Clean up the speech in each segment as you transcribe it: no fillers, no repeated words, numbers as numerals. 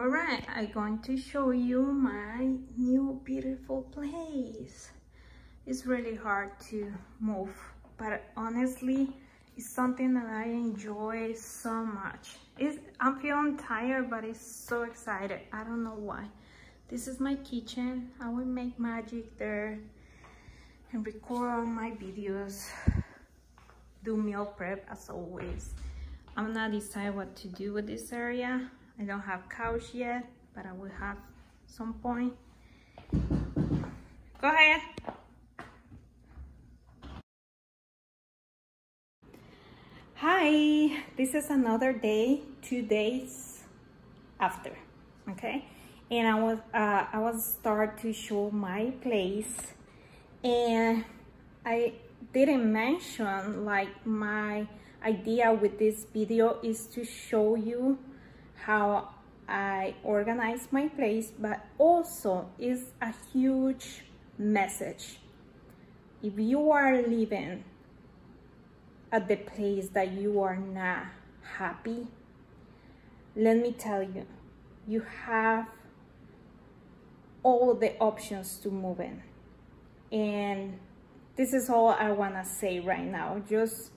Alright, I'm going to show you my new beautiful place. It's really hard to move, but honestly, it's something that I enjoy so much. I'm feeling tired, but it's so excited. I don't know why. This is my kitchen. I will make magic there and record all my videos. Do meal prep as always. I'm not deciding what to do with this area. I don't have couch yet, but I will have some point. Go ahead. Hi, this is another day, 2 days after, okay? And I was start to show my place, and I didn't mention like my idea with this video is to show you how I organize my place, but also is a huge message. If you are living at the place that you are not happy, let me tell you, you have all the options to move in. And this is all I wanna say right now. Just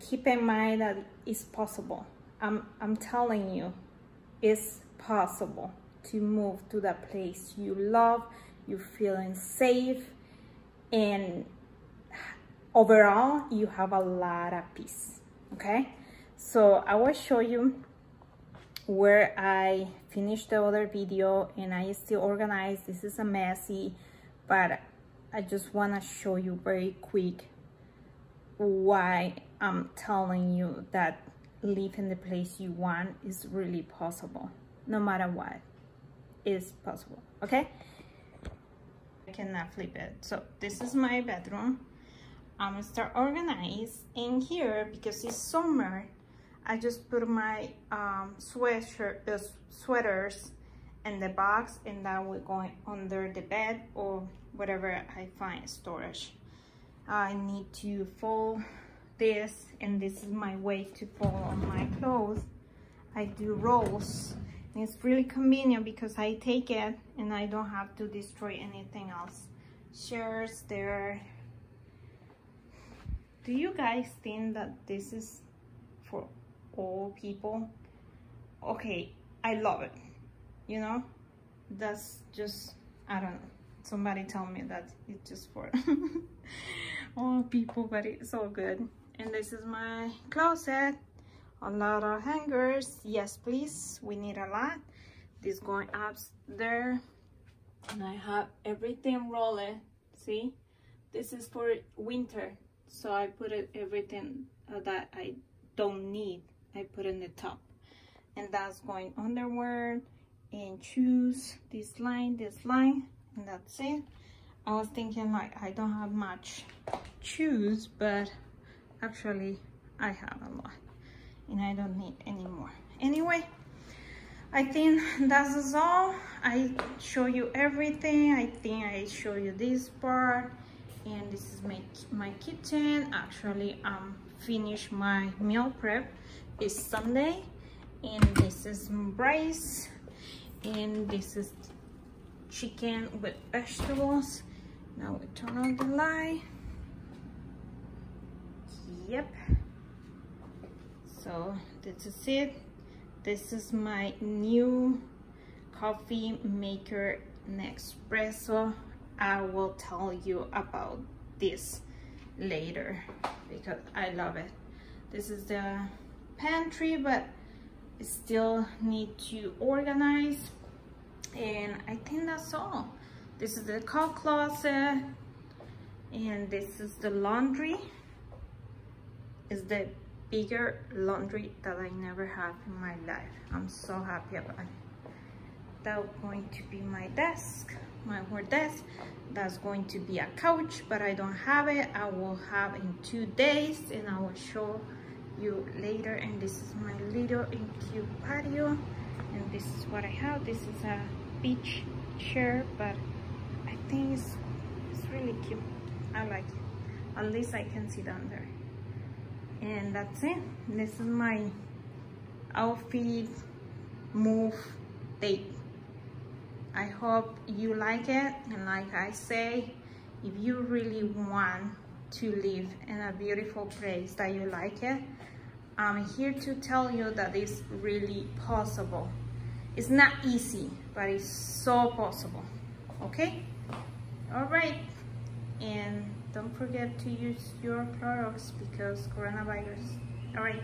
keep in mind that it's possible. I'm telling you, it's possible to move to that place you love, you're feeling safe, and overall you have a lot of peace, okay? So I will show you where I finished the other video, and I still organized. This is a messy, but I just wanna show you very quick why I'm telling you that live in the place you want is really possible. No matter what, it's possible, okay? I cannot flip it. So this is my bedroom. I'm gonna start organize in here because it's summer. I just put my sweaters in the box, and that will go under the bed or whatever I find storage. I need to fold this, and this is my way to fold my clothes. I do rolls, and it's really convenient because I take it and I don't have to destroy anything else. Shirts there. Do you guys think that this is for all people? Okay, I love it, you know? That's just, I don't know. Somebody told me that it's just for all people, but it's so good. And this is my closet, a lot of hangers. Yes, please, we need a lot. This going up there, and I have everything rolling. See, this is for winter, so I put it, everything that I don't need, I put in the top. And that's going underwear and shoes, this line, and that's it. I was thinking like I don't have much shoes, but actually I have a lot, and I don't need any more. Anyway, I think that is all. I show you everything. I think I show you this part, and this is my kitchen. Actually, finished my meal prep. It's Sunday, and this is rice, and this is chicken with vegetables. Now we turn on the light. Yep, so this is it. This is my new coffee maker, Nespresso. I will tell you about this later because I love it. This is the pantry, but I still need to organize, and I think that's all. This is the coat closet, and this is the laundry. It's the bigger laundry that I never have in my life. I'm so happy about it. That's going to be my desk, my work desk. That's going to be a couch, but I don't have it. I will have in 2 days, and I will show you later. And this is my little and cute patio, and this is what I have. This is a beach chair, but I think it's really cute. I like it. At least I can sit down there. And that's it. This is my outfit, move, date. I hope you like it, and like I say, if you really want to live in a beautiful place that you like it, I'm here to tell you that it's really possible. It's not easy, but it's so possible. Okay? All right. And don't forget to use your products because coronavirus. All right.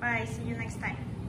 Bye. See you next time.